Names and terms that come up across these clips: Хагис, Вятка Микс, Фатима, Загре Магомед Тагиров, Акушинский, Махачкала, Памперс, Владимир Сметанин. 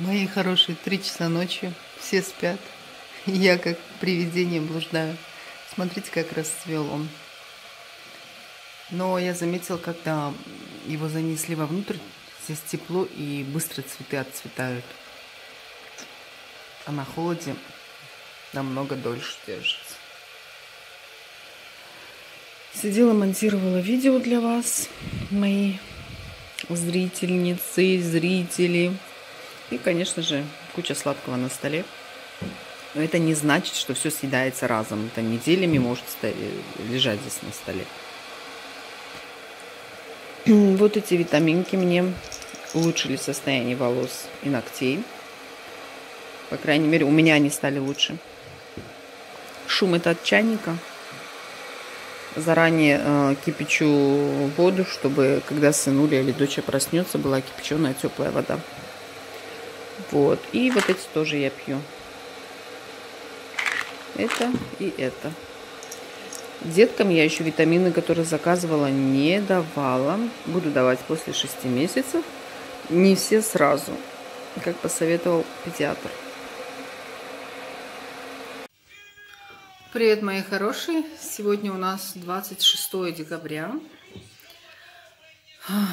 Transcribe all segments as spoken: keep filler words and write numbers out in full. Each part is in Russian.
Мои хорошие, три часа ночи, все спят. Я как привидение блуждаю. Смотрите, как расцвел он. Но я заметил, когда его занесли вовнутрь, здесь тепло и быстро цветы отцветают. А на холоде намного дольше держится. Сидела, монтировала видео для вас, мои зрительницы, зрители. И, конечно же, куча сладкого на столе. Но это не значит, что все съедается разом. Это неделями может лежать здесь на столе. Вот эти витаминки мне улучшили состояние волос и ногтей. По крайней мере, у меня они стали лучше. Шум это от чайника. Заранее э, кипячу воду, чтобы когда сынуля или дочь проснется, была кипяченая теплая вода. Вот. И вот эти тоже я пью. Это и это. Деткам я еще витамины, которые заказывала, не давала. Буду давать после шести месяцев. Не все сразу, как посоветовал педиатр. Привет, мои хорошие. Сегодня у нас двадцать шестое декабря.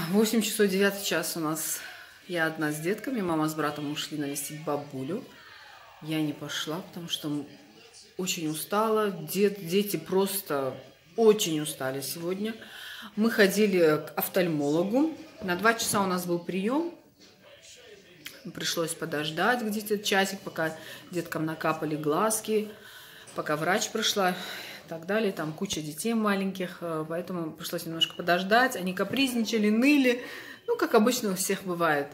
восемь часов девять час у нас. Я одна с детками. Мама с братом ушли навестить бабулю. Я не пошла, потому что... Очень устала. Дет, дети просто очень устали сегодня. Мы ходили к офтальмологу. На два часа у нас был прием. Пришлось подождать где-то часик, пока деткам накапали глазки, пока врач пришла и так далее. Там куча детей маленьких, поэтому пришлось немножко подождать. Они капризничали, ныли. Ну, как обычно у всех бывает.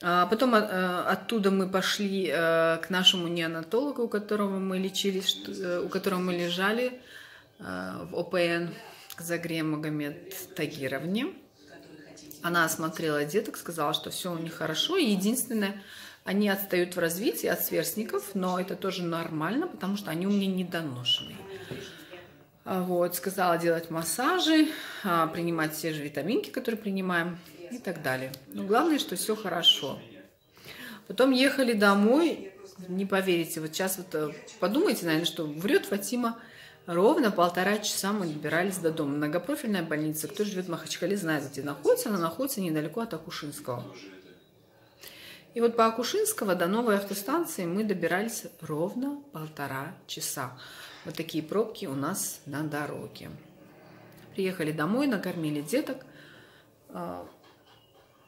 Потом оттуда мы пошли к нашему неонатологу, у которого мы лечились, у которого мы лежали в О П Н к Загре Магомед Тагировне. Она осмотрела деток, сказала, что все у них хорошо. Единственное, они отстают в развитии от сверстников, но это тоже нормально, потому что они у меня недоношенные. Вот, сказала делать массажи, принимать те же витаминки, которые принимаем. И так далее. Но главное, что все хорошо. Потом ехали домой. Не поверите, вот сейчас вот подумайте, наверное, что врет Фатима. Ровно полтора часа мы добирались до дома. Многопрофильная больница. Кто живет в Махачкале, знает, где находится. Она находится недалеко от Акушинского. И вот по Акушинского до новой автостанции мы добирались ровно полтора часа. Вот такие пробки у нас на дороге. Приехали домой, накормили деток.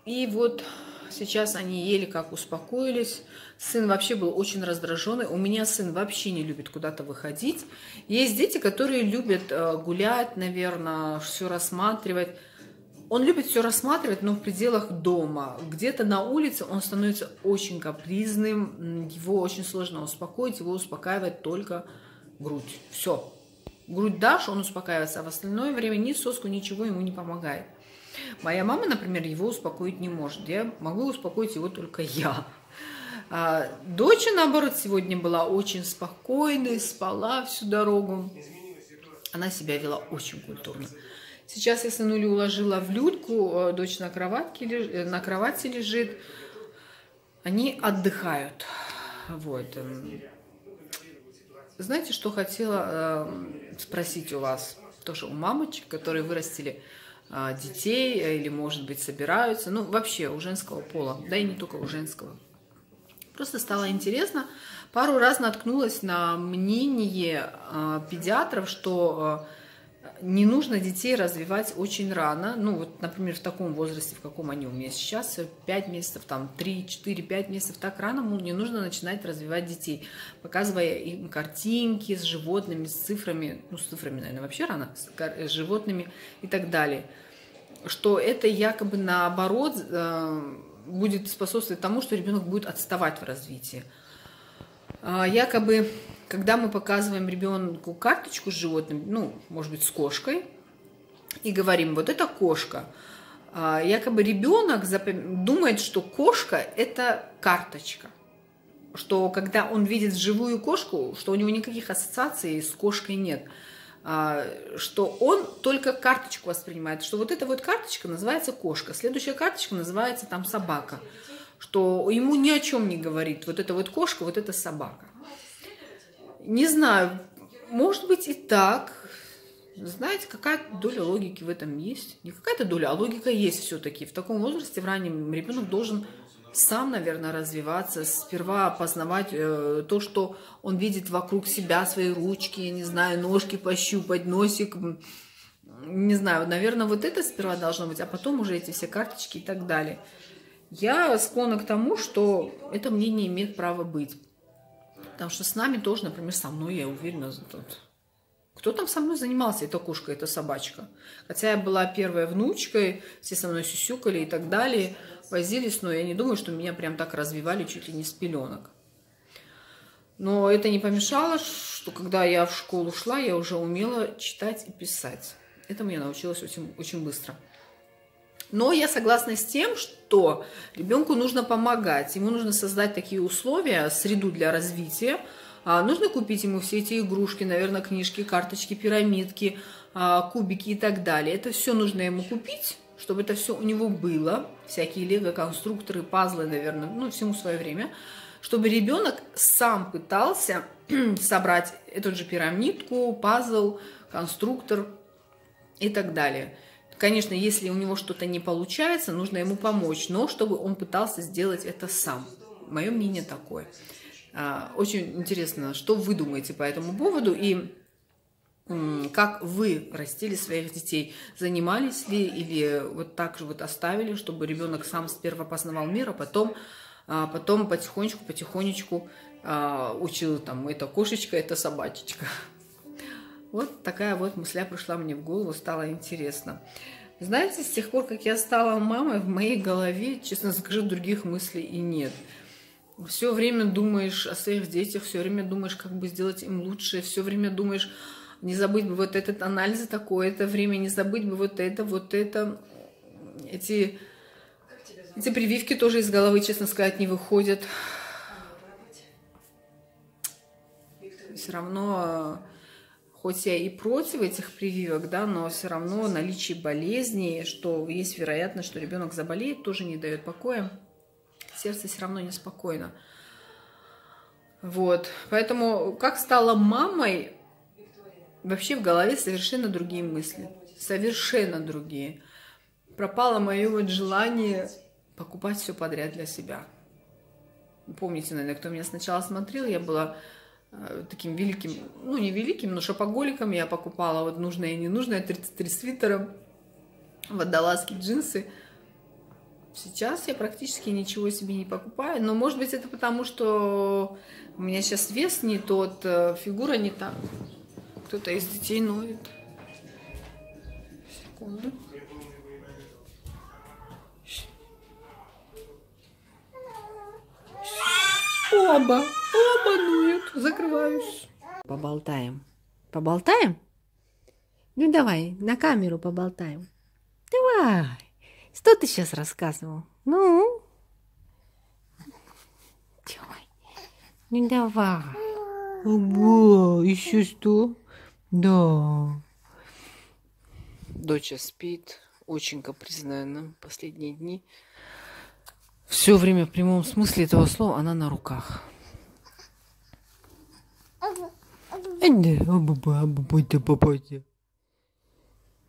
И вот сейчас они еле как успокоились. Сын вообще был очень раздраженный. У меня сын вообще не любит куда-то выходить. Есть дети, которые любят гулять, наверное, все рассматривать. Он любит все рассматривать, но в пределах дома. Где-то на улице он становится очень капризным. Его очень сложно успокоить. Его успокаивает только грудь. Все. Грудь дашь, он успокаивается. А в остальное время ни соску, ничего ему не помогает. Моя мама, например, его успокоить не может. Я могу успокоить его только я. А дочь, наоборот, сегодня была очень спокойной, спала всю дорогу. Она себя вела очень культурно. Сейчас я сынулю уложила в люльку, дочь на кроватке, на кровати лежит. Они отдыхают. Вот. Знаете, что хотела спросить у вас? Тоже у мамочек, которые вырастили детей или, может быть, собираются, ну, вообще у женского пола, да и не только у женского. Просто стало интересно, пару раз наткнулась на мнение э, педиатров, что э, не нужно детей развивать очень рано, ну, вот, например, в таком возрасте, в каком они у меня сейчас, пять месяцев, там, три, четыре, пять месяцев, так рано не нужно начинать развивать детей, показывая им картинки с животными, с цифрами, ну, с цифрами, наверное, вообще рано, с животными и так далее, что это якобы наоборот э, будет способствовать тому, что ребенок будет отставать в развитии. Якобы, когда мы показываем ребенку карточку с животным, ну, может быть, с кошкой, и говорим, вот это кошка, якобы ребенок запом... думает, что кошка – это карточка. Что когда он видит живую кошку, что у него никаких ассоциаций с кошкой нет. Что он только карточку воспринимает, что вот эта вот карточка называется кошка, следующая карточка называется там собака. что ему ни о чем не говорит вот эта вот кошка, вот эта собака. Не знаю, может быть и так. Знаете, какая-то доля логики в этом есть. Не какая-то доля, а логика есть все-таки. В таком возрасте, в раннем, ребенок должен сам, наверное, развиваться, сперва познавать э, то, что он видит вокруг себя, свои ручки, я не знаю, ножки пощупать, носик, не знаю, наверное, вот это сперва должно быть, а потом уже эти все карточки и так далее. Я склонна к тому, что это мне не имеет права быть, потому что с нами тоже, например, со мной, я уверена, тут... Кто там со мной занимался? Это кошка, это собачка. Хотя я была первой внучкой, все со мной сюсюкали и так далее, возились, но я не думаю, что меня прям так развивали чуть ли не с пеленок. Но это не помешало, что когда я в школу шла, я уже умела читать и писать. Этому я научилась очень, очень быстро. Но я согласна с тем, что ребенку нужно помогать, ему нужно создать такие условия, среду для развития. А нужно купить ему все эти игрушки, наверное, книжки, карточки, пирамидки, кубики и так далее. Это все нужно ему купить, чтобы это все у него было. Всякие лего-конструкторы, пазлы, наверное, ну, всему свое время. Чтобы ребенок сам пытался собрать эту же пирамидку, пазл, конструктор и так далее. Конечно, если у него что-то не получается, нужно ему помочь, но чтобы он пытался сделать это сам. Мое мнение такое. Очень интересно, что вы думаете по этому поводу и как вы растили своих детей, занимались ли или вот так же вот оставили, чтобы ребенок сам сперва познавал мир, а потом, потом потихонечку, потихонечку учил там это кошечка, это собачечка. Вот такая вот мысля пришла мне в голову, стало интересно. Знаете, с тех пор, как я стала мамой, в моей голове, честно скажу, других мыслей и нет. Все время думаешь о своих детях, все время думаешь, как бы сделать им лучше, все время думаешь, не забыть бы вот этот анализ, такое-то время, не забыть бы вот это, вот это. Эти, эти прививки тоже из головы, честно сказать, не выходят. Все равно, хоть я и против этих прививок, да, но все равно наличие болезней, что есть вероятность, что ребенок заболеет, тоже не дает покоя. Сердце все равно неспокойно. Вот. Поэтому, как стала мамой, вообще в голове совершенно другие мысли. Совершенно другие. Пропало мое вот желание покупать все подряд для себя. Помните, наверное, кто меня сначала смотрел, я была таким великим, ну не великим, но шопоголиком. Я покупала вот нужное и ненужное, тридцать три свитера, водолазки, джинсы. Сейчас я практически ничего себе не покупаю, но может быть это потому, что у меня сейчас вес не тот, фигура не та. Кто-то из детей ноет. Секунду. Оба, оба ноют. Закрываюсь. Поболтаем. Поболтаем? Ну давай, на камеру поболтаем. Давай. Что ты сейчас рассказывал? Ну? Давай. Ну давай. Ого, еще что? Да. Доча спит, очень капризная нам последние дни. Все время в прямом смысле этого слова она на руках.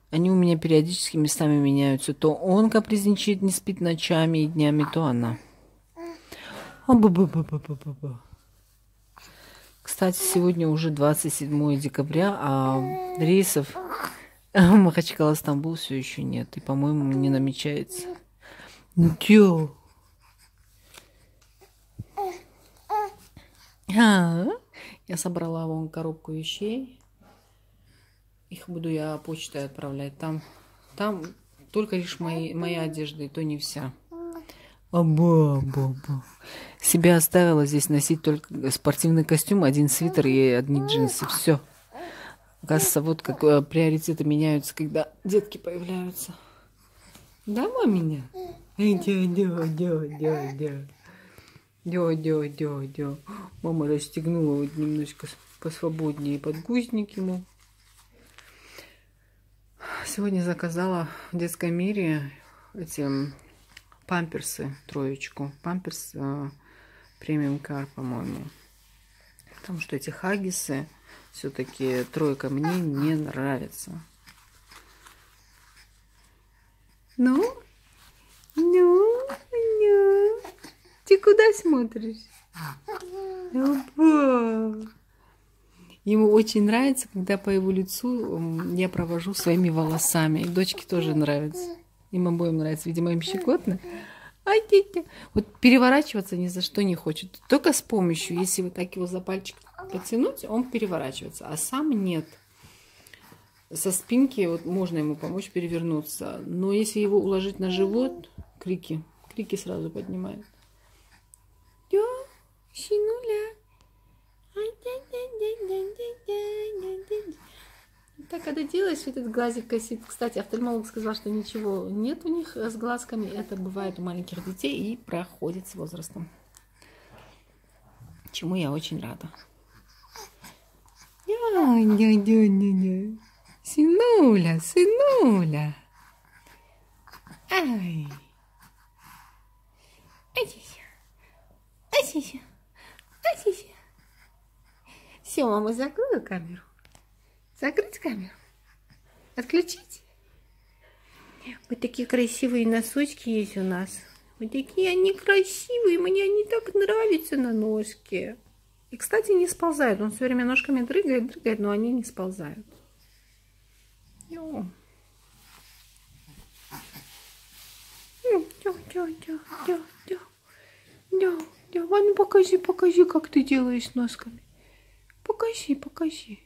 Они у меня периодически местами меняются. То он капризничает, не спит ночами и днями, то она. Кстати, сегодня уже двадцать седьмое декабря, а рейсов Махачкала-Стамбул все еще нет. И, по-моему, не намечается. Ничего. Я собрала вон коробку вещей. Их буду я почтой отправлять. Там, там только лишь мои, моя одежда, и то не вся. Аба, аба, аба. Себя оставила здесь носить только спортивный костюм, один свитер и одни джинсы. Все. Оказывается, вот как приоритеты меняются, когда детки появляются. Да, маменья? Дё-дё-дё-дё-дё. Мама расстегнула вот немножко посвободнее подгузник ему. Сегодня заказала в детском мире эти памперсы троечку. Памперс э, премиум кар, по-моему. Потому что эти хагисы все-таки тройка мне не нравится. Ну? Ну? Ну? Ты куда смотришь? Опа! Ему очень нравится, когда по его лицу я провожу своими волосами. И дочке тоже нравится. Им обоим нравится. Видимо, им щекотно. Ай, тетя. Вот переворачиваться ни за что не хочет. Только с помощью, если вот так его за пальчик потянуть, он переворачивается. А сам нет. Со спинки вот можно ему помочь перевернуться. Но если его уложить на живот, крики. Крики сразу поднимают. Так, когда делаешь этот глазик косит, кстати, офтальмолог сказал, что ничего нет у них с глазками, это бывает у маленьких детей и проходит с возрастом, чему я очень рада. Сынуля, сынуля. Ай. Все, мама, закрыла камеру. Закрыть камеру? Отключить? Вот такие красивые носочки есть у нас. Вот такие они красивые. Мне они так нравятся на ножке. И, кстати, не сползают. Он все время ножками дрыгает, дрыгает, но они не сползают. Йо. Ваня, покажи, покажи, как ты делаешь носками. Покажи, покажи.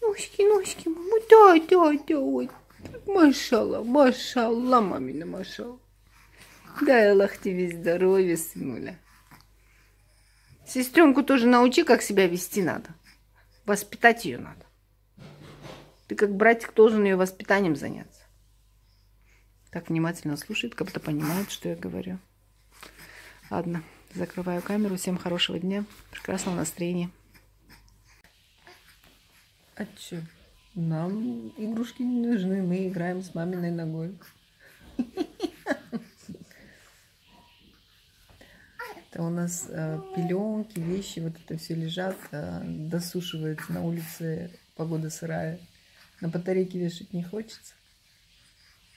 Ножки, ножки, мама. Да, да, да. Ой. Машалла, машалла, мамина машалла. Дай Аллах тебе здоровья, сынуля. Сестренку тоже научи, как себя вести надо. Воспитать ее надо. Ты как братик должен ее воспитанием заняться. Так внимательно слушает, как будто понимает, что я говорю. Ладно, закрываю камеру. Всем хорошего дня, прекрасного настроения. А чё? Нам игрушки не нужны, мы играем с маминой ногой. Это у нас пеленки, вещи, вот это все лежат, досушивается, на улице погода сырая. На батарейке вешать не хочется.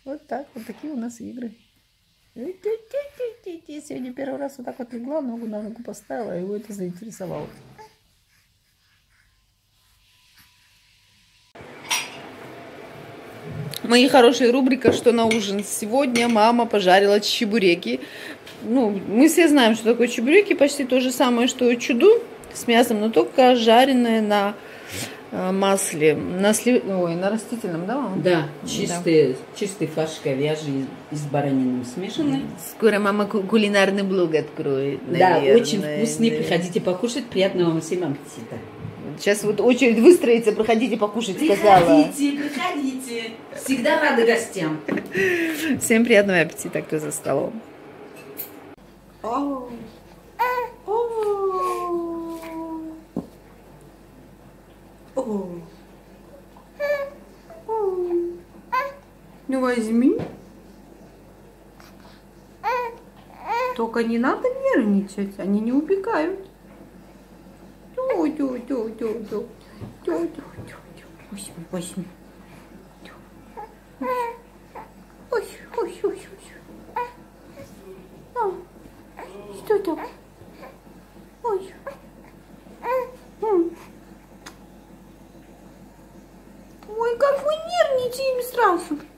Вот так, вот такие у нас игры. Сегодня первый раз вот так вот легла, ногу на ногу поставила, его это заинтересовало. Мои хорошие, рубрика «Что на ужин?». Сегодня мама пожарила чебуреки. Ну, мы все знаем, что такое чебуреки. Почти то же самое, что и чуду с мясом, но только жареное на масле. На, сли... Ой, на растительном, да, мама? Да, чистые, да. Чистый фарш говяжий из баранины смешанный. Скоро мама кулинарный блог откроет, наверное. Да, очень вкусный. Да. Приходите покушать. Приятного вам всем аппетита. Сейчас вот очередь выстроится, проходите покушать, сказала. Приходите, приходите. Всегда рада гостям. Всем приятного аппетита, кто за столом. О, о, о. Ну возьми. Только не надо нервничать, они не убегают. Возьми, возьми. Ой, ой, ой, ой. Что там? Ой. Ой, как мы нервничаем сразу.